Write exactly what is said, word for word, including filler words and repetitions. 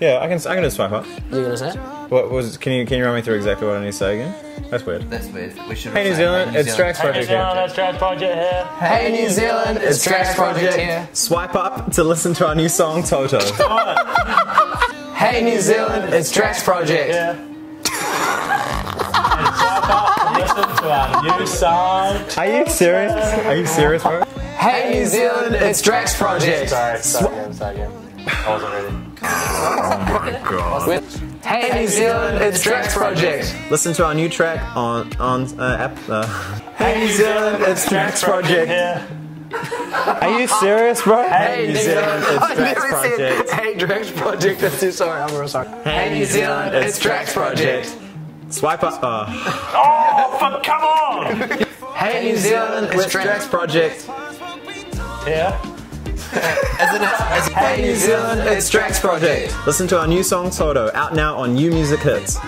Yeah, I can. I can do the smart part. What are you gonna say? What was? Can you can you run me through exactly what I need to say again? That's weird. That's weird. We should. Hey New Zealand, it's Drax Project here. Hey New Zealand, it's Drax Project here. Hey New Zealand, it's Drax Project here. Swipe up to listen to our new song Toto. Hey New Zealand, it's Drax Project. Yeah. To our new song. Are you serious? Are you serious, bro? Hey New Zealand, it's Drax Project. Sorry, sorry, again, sorry again. I wasn't ready. Oh my god. Hey New Zealand, it's Drax Project. Listen to our new track on on uh, app. Uh. Hey New Zealand, it's Drax Project. Are you serious, bro? Hey New Zealand, it's Drax Project. Hey Drax Project, that's too sorry. I'm real sorry. Hey New Zealand, it's Drax Project. Swipe up. Uh. Oh, fuck, come on! Hey New Zealand, it's Drax Project. Yeah. as in, as hey New Zealand, it's Drax Project. Listen to our new song Toto, out now on U Music Hits.